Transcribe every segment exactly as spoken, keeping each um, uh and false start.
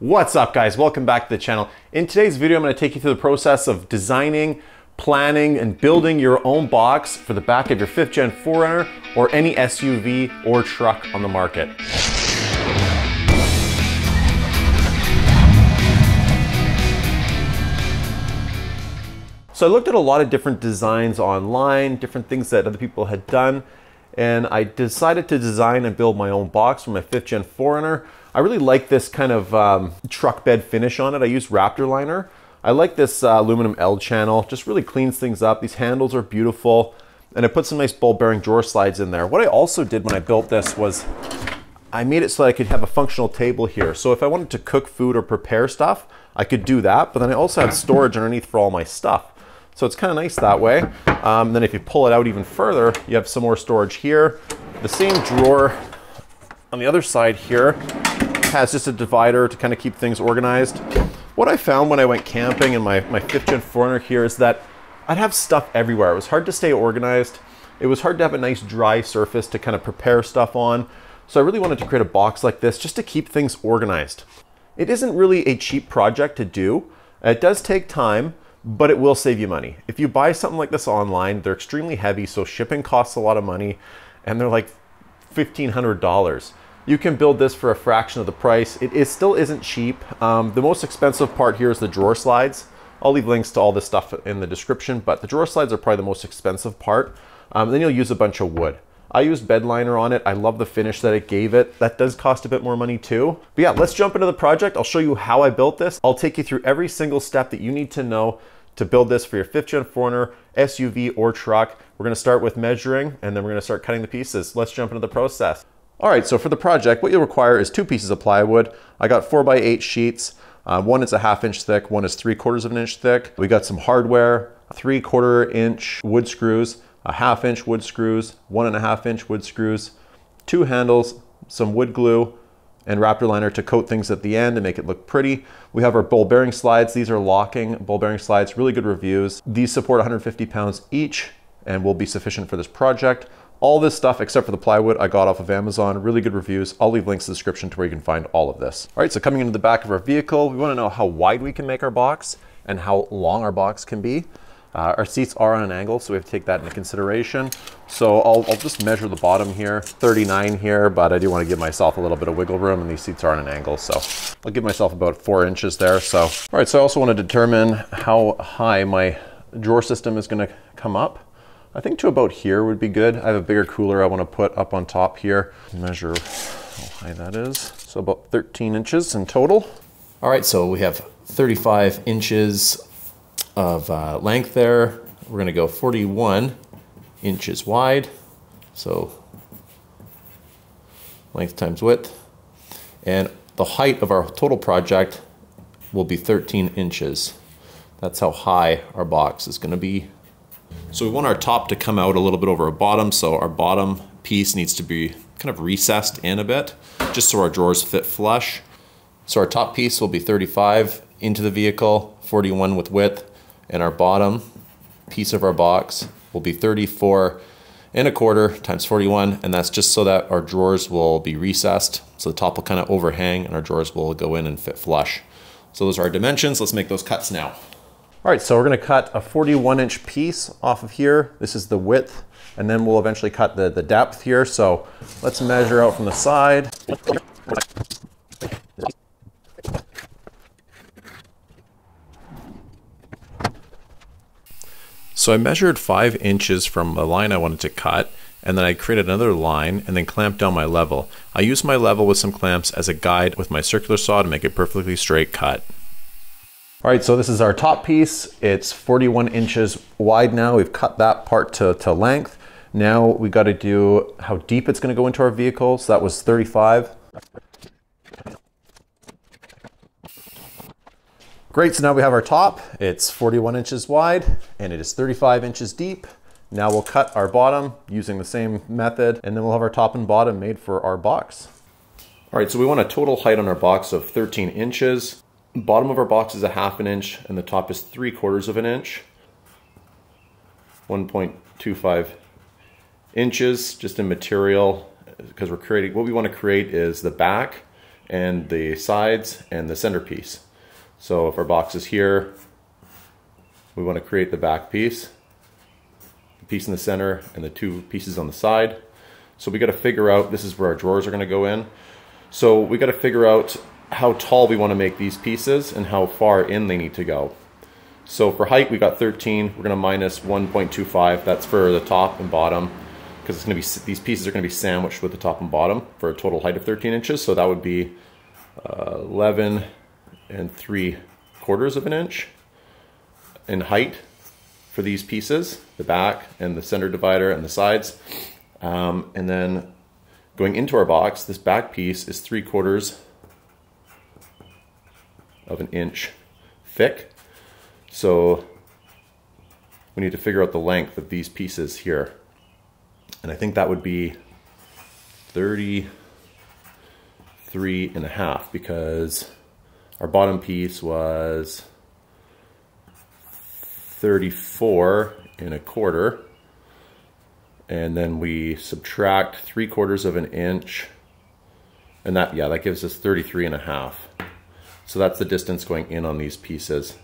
What's up guys, welcome back to the channel. In today's video, I'm going to take you through the process of designing, planning, and building your own box for the back of your fifth gen four runner or any S U V or truck on the market. So I looked at a lot of different designs online, different things that other people had done, and I decided to design and build my own box for my fifth gen four runner. I really like this kind of um, truck bed finish on it. I use Raptor liner. I like this uh, aluminum L channel, just really cleans things up. These handles are beautiful. And I put some nice ball bearing drawer slides in there. What I also did when I built this was I made it so that I could have a functional table here. So if I wanted to cook food or prepare stuff, I could do that. But then I also had storage underneath for all my stuff. So it's kind of nice that way. Um, then if you pull it out even further, you have some more storage here. The same drawer on the other side here has just a divider to kind of keep things organized. What I found when I went camping in my, my fifth gen four runner here is that I'd have stuff everywhere. It was hard to stay organized. It was hard to have a nice dry surface to kind of prepare stuff on. So I really wanted to create a box like this just to keep things organized. It isn't really a cheap project to do. It does take time, but it will save you money. If you buy something like this online, they're extremely heavy, so shipping costs a lot of money, and they're like fifteen hundred dollars. You can build this for a fraction of the price. It is still isn't cheap. Um, the most expensive part here is the drawer slides. I'll leave links to all this stuff in the description, but the drawer slides are probably the most expensive part. Um, then you'll use a bunch of wood. I used bed liner on it. I love the finish that it gave it. That does cost a bit more money too. But yeah, let's jump into the project. I'll show you how I built this. I'll take you through every single step that you need to know to build this for your fifth gen four runner, S U V, or truck. We're gonna start with measuring, and then we're gonna start cutting the pieces. Let's jump into the process. All right, so for the project, what you'll require is two pieces of plywood. I got four by eight sheets. Uh, one is a half inch thick, one is three quarters of an inch thick. We got some hardware, three quarter inch wood screws, a half inch wood screws, one and a half inch wood screws, two handles, some wood glue, and Raptor liner to coat things at the end and make it look pretty. We have our ball bearing slides. These are locking ball bearing slides, really good reviews. These support one hundred fifty pounds each and will be sufficient for this project. All this stuff, except for the plywood, I got off of Amazon, really good reviews. I'll leave links in the description to where you can find all of this. All right, so coming into the back of our vehicle, we wanna know how wide we can make our box and how long our box can be. Uh, our seats are on an angle, so we have to take that into consideration. So I'll, I'll just measure the bottom here, thirty-nine here, but I do wanna give myself a little bit of wiggle room, and these seats are on an angle, so I'll give myself about four inches there, so. All right, so I also wanna determine how high my drawer system is gonna come up. I think to about here would be good. I have a bigger cooler I want to put up on top here. Measure how high that is. So about thirteen inches in total. All right, so we have thirty-five inches of uh, length there. We're gonna go forty-one inches wide. So length times width. And the height of our total project will be thirteen inches. That's how high our box is gonna be. So we want our top to come out a little bit over our bottom, so our bottom piece needs to be kind of recessed in a bit, just so our drawers fit flush. So our top piece will be thirty-five into the vehicle, forty-one with width, and our bottom piece of our box will be thirty-four and a quarter times forty-one, and that's just so that our drawers will be recessed, so the top will kind of overhang and our drawers will go in and fit flush. So those are our dimensions. Let's make those cuts now. All right, so we're gonna cut a forty-one inch piece off of here. This is the width, and then we'll eventually cut the, the depth here. So let's measure out from the side. So I measured five inches from the line I wanted to cut, and then I created another line and then clamped down my level. I used my level with some clamps as a guide with my circular saw to make a perfectly straight cut. All right, so this is our top piece. It's forty-one inches wide now. We've cut that part to, to length. Now we gotta do how deep it's gonna go into our vehicle. So that was thirty-five. Great, so now we have our top. It's forty-one inches wide and it is thirty-five inches deep. Now we'll cut our bottom using the same method, and then we'll have our top and bottom made for our box. All right, so we want a total height on our box of thirteen inches. Bottom of our box is a half an inch and the top is three quarters of an inch. one point two five inches just in material, because we're creating, what we want to create is the back and the sides and the center piece. So if our box is here, we want to create the back piece, the piece in the center, and the two pieces on the side. So we got to figure out, this is where our drawers are going to go in. So we got to figure out how tall we want to make these pieces and how far in they need to go. So for height, we got thirteen. We're going to minus one point two five. That's for the top and bottom, because it's going to be, these pieces are going to be sandwiched with the top and bottom for a total height of thirteen inches. So that would be uh, eleven and three quarters of an inch in height for these pieces, the back and the center divider and the sides. Um, and then going into our box, this back piece is three quarters of an inch thick. So we need to figure out the length of these pieces here. And I think that would be thirty-three and a half, because our bottom piece was thirty-four and a quarter. And then we subtract three quarters of an inch. And that, yeah, that gives us thirty-three and a half. So that's the distance going in on these pieces.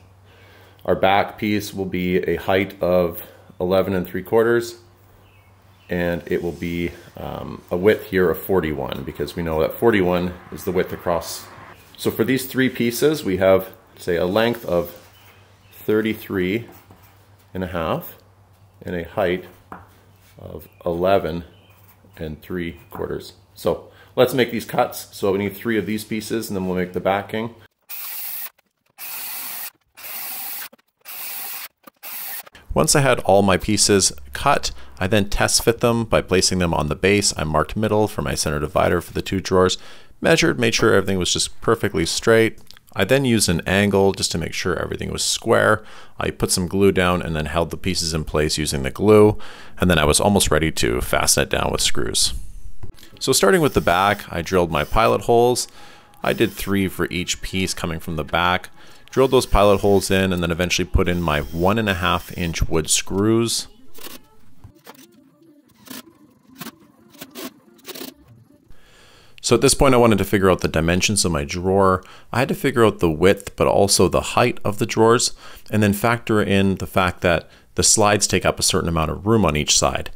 Our back piece will be a height of eleven and three quarters, and it will be um, a width here of forty-one, because we know that forty-one is the width across. So for these three pieces, we have, say, a length of thirty-three and a half and a height of eleven and three quarters. So let's make these cuts. So we need three of these pieces, and then we'll make the backing. Once I had all my pieces cut, I then test fit them by placing them on the base. I marked middle for my center divider for the two drawers, measured, made sure everything was just perfectly straight. I then used an angle just to make sure everything was square. I put some glue down and then held the pieces in place using the glue, and then I was almost ready to fasten it down with screws. So starting with the back, I drilled my pilot holes. I did three for each piece coming from the back. Drilled those pilot holes in, and then eventually put in my one and a half inch wood screws. So at this point I wanted to figure out the dimensions of my drawer. I had to figure out the width, but also the height of the drawers, and then factor in the fact that the slides take up a certain amount of room on each side.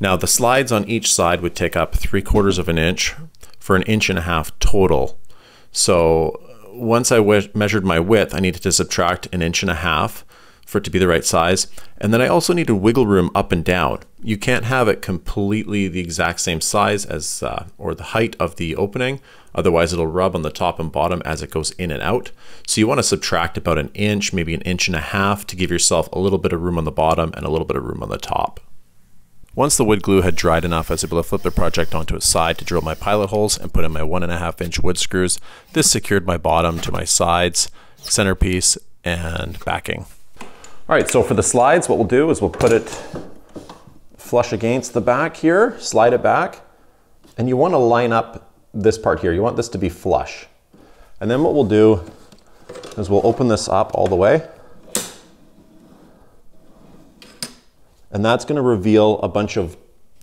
Now the slides on each side would take up three quarters of an inch for an inch and a half total. So once I measured my width, I needed to subtract an inch and a half for it to be the right size. And then I also needed wiggle room up and down. You can't have it completely the exact same size as, uh, or the height of the opening. Otherwise it'll rub on the top and bottom as it goes in and out. So you want to subtract about an inch, maybe an inch and a half, to give yourself a little bit of room on the bottom and a little bit of room on the top. Once the wood glue had dried enough, I was able to flip the project onto its side to drill my pilot holes and put in my one and a half inch wood screws. This secured my bottom to my sides, centerpiece, and backing. All right, so for the slides, what we'll do is we'll put it flush against the back here, slide it back, and you want to line up this part here. You want this to be flush. And then what we'll do is we'll open this up all the way. And that's going to reveal a bunch of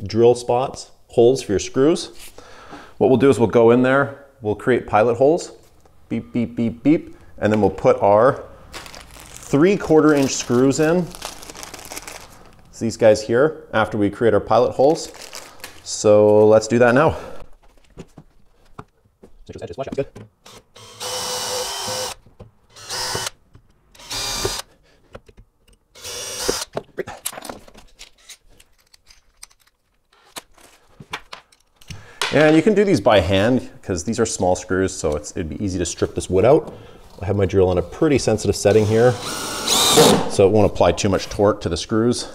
drill spots, holes for your screws. What we'll do is we'll go in there, we'll create pilot holes, beep, beep, beep, beep, and then we'll put our three quarter inch screws in. It's these guys here, after we create our pilot holes. So let's do that now. Good. And you can do these by hand, because these are small screws, so it's, it'd be easy to strip this wood out. I have my drill on a pretty sensitive setting here, so it won't apply too much torque to the screws.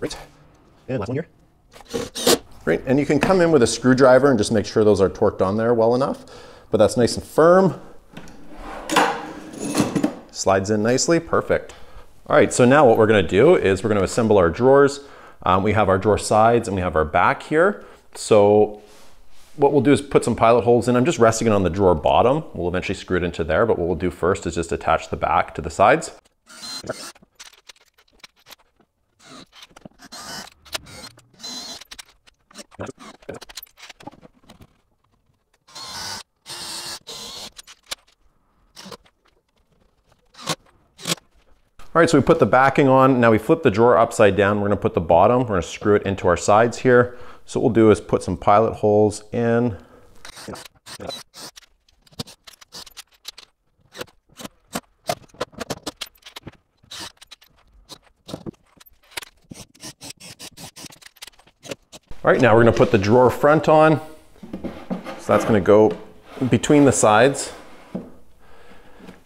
Right. And last one here. Great, and you can come in with a screwdriver and just make sure those are torqued on there well enough, but that's nice and firm. Slides in nicely, perfect. All right, so now what we're gonna do is we're gonna assemble our drawers. Um, we have our drawer sides and we have our back here. So what we'll do is put some pilot holes in. I'm just resting it on the drawer bottom. We'll eventually screw it into there, but what we'll do first is just attach the back to the sides. All right, so we put the backing on. Now we flip the drawer upside down. We're gonna put the bottom, we're gonna screw it into our sides here. So what we'll do is put some pilot holes in. All right, now we're gonna put the drawer front on. So that's gonna go between the sides.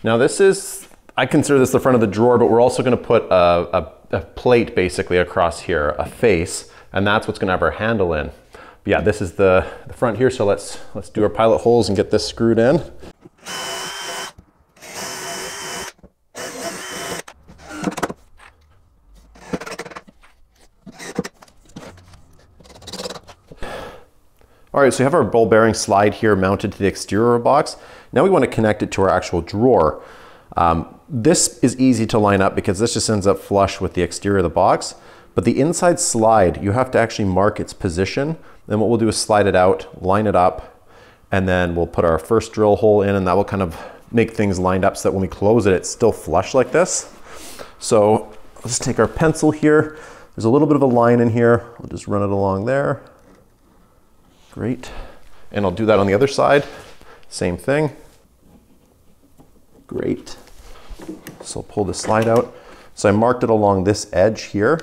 Now this is, I consider this the front of the drawer, but we're also gonna put a, a, a plate basically across here, a face, and that's what's gonna have our handle in. But yeah, this is the, the front here, so let's, let's do our pilot holes and get this screwed in. All right, so we have our ball bearing slide here mounted to the exterior box. Now we want to connect it to our actual drawer. Um, this is easy to line up because this just ends up flush with the exterior of the box, but the inside slide, you have to actually mark its position. Then what we'll do is slide it out, line it up, and then we'll put our first drill hole in, and that will kind of make things lined up so that when we close it, it's still flush like this. So let's take our pencil here. There's a little bit of a line in here. We'll just run it along there. Great. And I'll do that on the other side. Same thing. Great. So I'll pull this slide out. So I marked it along this edge here.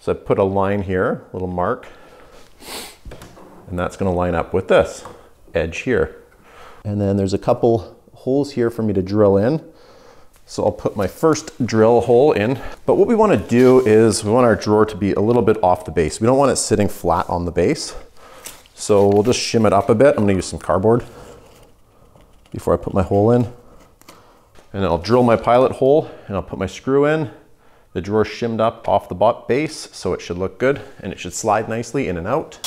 So I put a line here, little mark, and that's going to line up with this edge here. And then there's a couple holes here for me to drill in. So I'll put my first drill hole in, but what we want to do is we want our drawer to be a little bit off the base. We don't want it sitting flat on the base. So we'll just shim it up a bit. I'm going to use some cardboard before I put my hole in, and I'll drill my pilot hole and I'll put my screw in. The drawer shimmed up off the bot base, so it should look good and it should slide nicely in and out.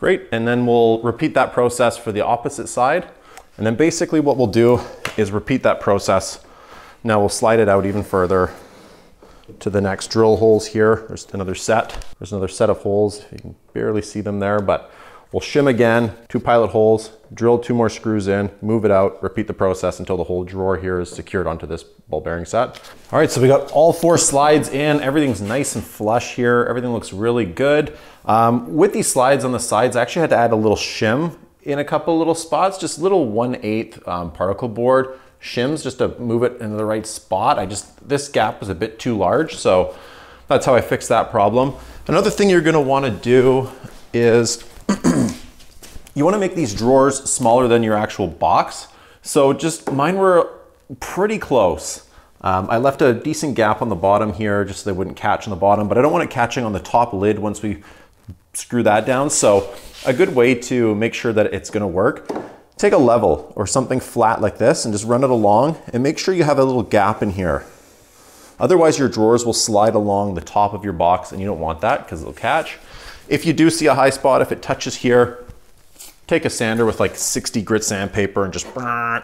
Great, and then we'll repeat that process for the opposite side. And then basically what we'll do is repeat that process. Now we'll slide it out even further to the next drill holes here. There's another set. There's another set of holes. You can barely see them there, but we'll shim again, two pilot holes, drill two more screws in, move it out, repeat the process until the whole drawer here is secured onto this ball bearing set. All right, so we got all four slides in. Everything's nice and flush here. Everything looks really good. Um, with these slides on the sides, I actually had to add a little shim in a couple little spots, just little one eighth um, particle board shims just to move it into the right spot. I just, this gap was a bit too large, so that's how I fixed that problem. Another thing you're gonna wanna do is you wanna make these drawers smaller than your actual box. So just, mine were pretty close. Um, I left a decent gap on the bottom here just so they wouldn't catch on the bottom, but I don't want it catching on the top lid once we screw that down. So a good way to make sure that it's gonna work, take a level or something flat like this and just run it along and make sure you have a little gap in here. Otherwise your drawers will slide along the top of your box and you don't want that because it'll catch. If you do see a high spot, if it touches here, take a sander with like sixty grit sandpaper and just,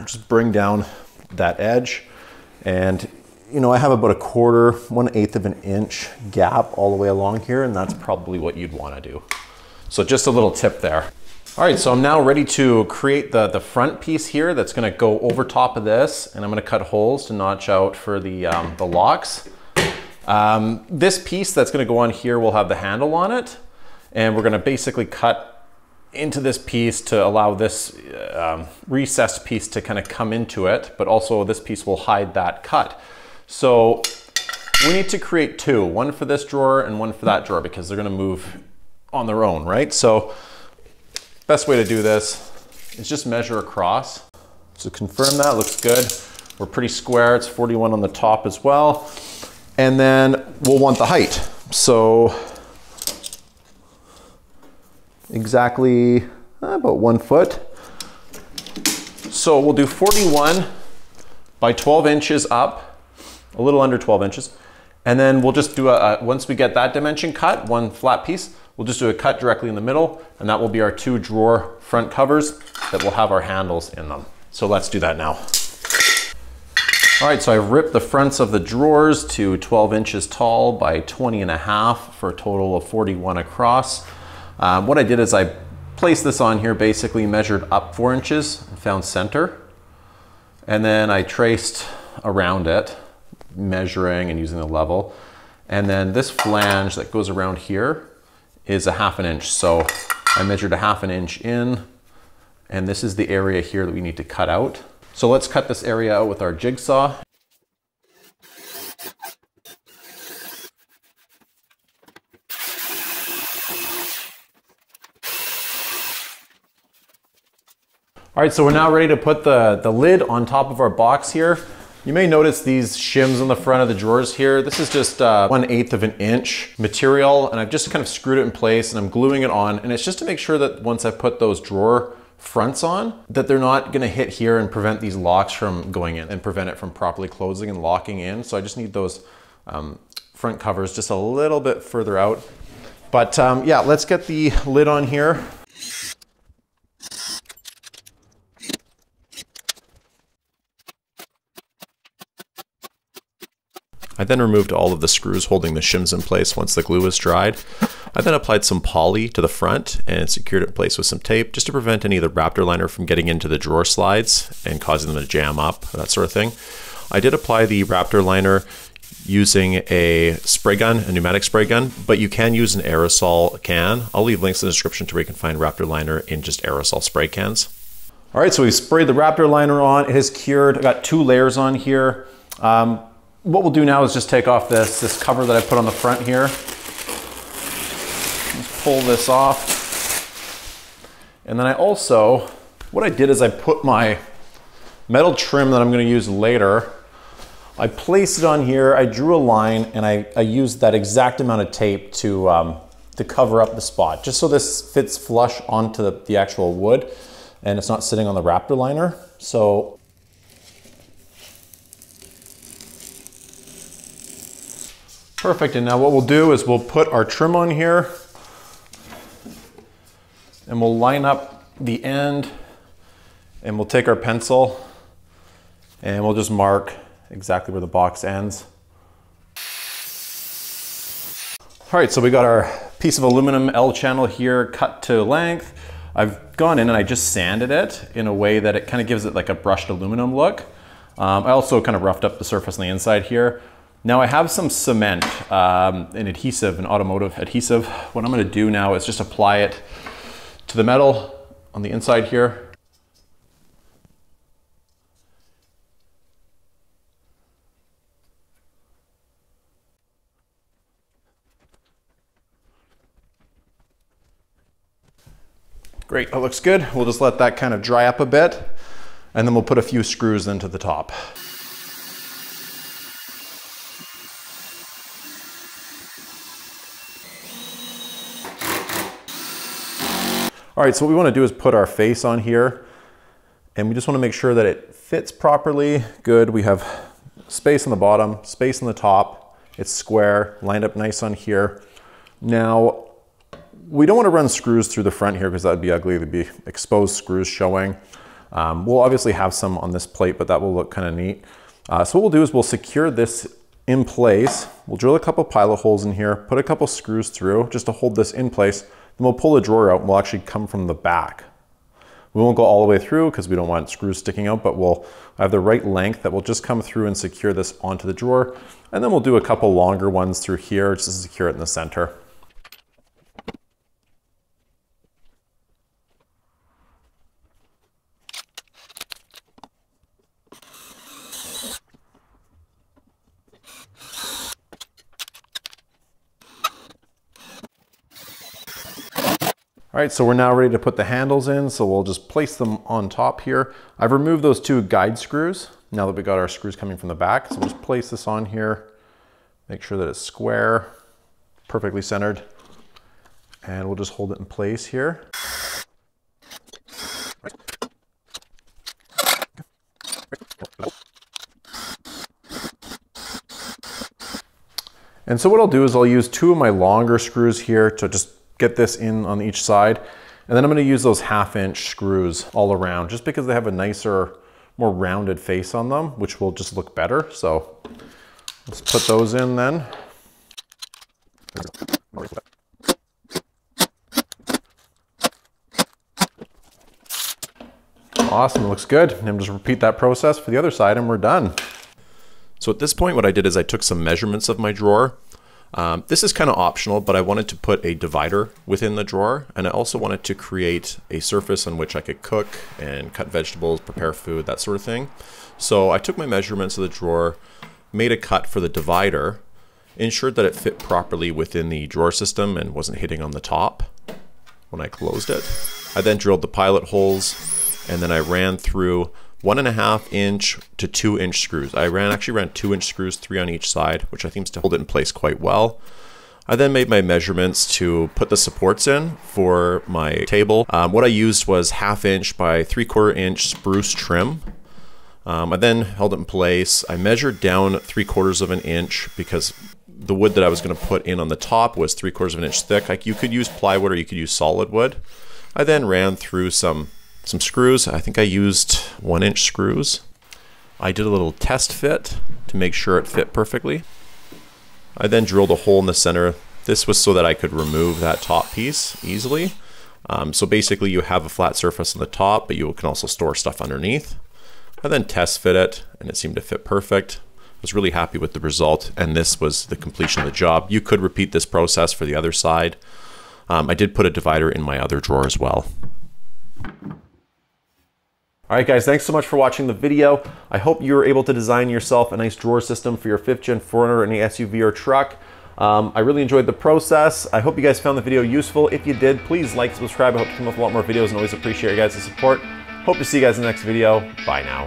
just bring down that edge. And you know, I have about a quarter, one eighth of an inch gap all the way along here, and that's probably what you'd want to do. So just a little tip there. All right, so I'm now ready to create the, the front piece here that's gonna go over top of this, and I'm gonna cut holes to notch out for the, um, the locks. Um, this piece that's gonna go on here will have the handle on it, and we're gonna basically cut into this piece to allow this um, recessed piece to kind of come into it, but also this piece will hide that cut. So we need to create two, one for this drawer and one for that drawer because they're gonna move on their own, right? So best way to do this is just measure across. So confirm that, looks good. We're pretty square, it's forty-one on the top as well. And then we'll want the height. So exactly about one foot. So we'll do forty-one by twelve inches up, a little under twelve inches. And then we'll just do a, a once we get that dimension cut, one flat piece, we'll just do a cut directly in the middle, and that will be our two drawer front covers that will have our handles in them. So let's do that now. All right, so I ripped the fronts of the drawers to twelve inches tall by twenty and a half for a total of forty-one across. Um, what I did is I placed this on here, basically measured up four inches and found center. And then I traced around it, measuring and using the level. And then this flange that goes around here is a half an inch. So I measured a half an inch in, and this is the area here that we need to cut out. So let's cut this area out with our jigsaw. All right, so we're now ready to put the, the lid on top of our box here. You may notice these shims on the front of the drawers here. This is just uh, one eighth of an inch material, and I've just kind of screwed it in place and I'm gluing it on. And it's just to make sure that once I put those drawer fronts on, that they're not gonna hit here and prevent these locks from going in and prevent it from properly closing and locking in. So I just need those um, front covers just a little bit further out. But um, yeah, let's get the lid on here. I then removed all of the screws holding the shims in place once the glue was dried. I then applied some poly to the front and secured it in place with some tape just to prevent any of the Raptor liner from getting into the drawer slides and causing them to jam up, that sort of thing. I did apply the Raptor liner using a spray gun, a pneumatic spray gun, but you can use an aerosol can. I'll leave links in the description to where you can find Raptor liner in just aerosol spray cans. All right, so we've sprayed the Raptor liner on. It has cured. I've got two layers on here. Um, What we'll do now is just take off this, this cover that I put on the front here. Just pull this off. And then I also, what I did is I put my metal trim that I'm gonna use later, I placed it on here, I drew a line, and I, I used that exact amount of tape to, um, to cover up the spot, just so this fits flush onto the, the actual wood and it's not sitting on the Raptor liner. So perfect, and now what we'll do is we'll put our trim on here and we'll line up the end and we'll take our pencil and we'll just mark exactly where the box ends. All right, so we got our piece of aluminum L-channel here cut to length. I've gone in and I just sanded it in a way that it kind of gives it like a brushed aluminum look. Um, I also kind of roughed up the surface on the inside here. Now I have some cement, um, an adhesive, an automotive adhesive. What I'm gonna do now is just apply it to the metal on the inside here. Great, that looks good. We'll just let that kind of dry up a bit, and then we'll put a few screws into the top. All right, so what we wanna do is put our face on here, and we just wanna make sure that it fits properly, good. We have space on the bottom, space on the top, it's square, lined up nice on here. Now, we don't wanna run screws through the front here because that'd be ugly, there'd be exposed screws showing. Um, we'll obviously have some on this plate, but that will look kinda neat. Uh, so what we'll do is we'll secure this in place, we'll drill a couple pilot holes in here, put a couple screws through just to hold this in place. Then we'll pull the drawer out and we'll actually come from the back. We won't go all the way through because we don't want screws sticking out, but we'll have the right length that will just come through and secure this onto the drawer. And then we'll do a couple longer ones through here just to secure it in the center. All right, so we're now ready to put the handles in, so we'll just place them on top here. I've removed those two guide screws now that we got our screws coming from the back. So we'll just place this on here, make sure that it's square, perfectly centered, and we'll just hold it in place here. And so what I'll do is I'll use two of my longer screws here to just get this in on each side. And then I'm gonna use those half inch screws all around just because they have a nicer, more rounded face on them, which will just look better. So let's put those in then. Awesome, it looks good. And I'm just repeat that process for the other side and we're done. So at this point, what I did is I took some measurements of my drawer. Um, this is kind of optional, but I wanted to put a divider within the drawer, and I also wanted to create a surface on which I could cook and cut vegetables, prepare food, that sort of thing. So I took my measurements of the drawer, made a cut for the divider, ensured that it fit properly within the drawer system and wasn't hitting on the top when I closed it. I then drilled the pilot holes, and then I ran through one and a half inch to two inch screws. I ran actually ran two inch screws, three on each side, which I think seems to hold it in place quite well. I then made my measurements to put the supports in for my table. Um, what I used was half inch by three quarter inch spruce trim. Um, I then held it in place. I measured down three quarters of an inch because the wood that I was going to put in on the top was three quarters of an inch thick. Like, you could use plywood or you could use solid wood. I then ran through some Some screws. I think I used one inch screws. I did a little test fit to make sure it fit perfectly. I then drilled a hole in the center. This was so that I could remove that top piece easily. Um, so basically you have a flat surface on the top, but you can also store stuff underneath. I then test fit it and it seemed to fit perfect. I was really happy with the result, and this was the completion of the job. You could repeat this process for the other side. Um, I did put a divider in my other drawer as well. All right, guys, thanks so much for watching the video. I hope you were able to design yourself a nice drawer system for your fifth gen four runner, any S U V or truck. Um, I really enjoyed the process. I hope you guys found the video useful. If you did, please like, subscribe. I hope to come up with a lot more videos and always appreciate you guys' support. Hope to see you guys in the next video. Bye now.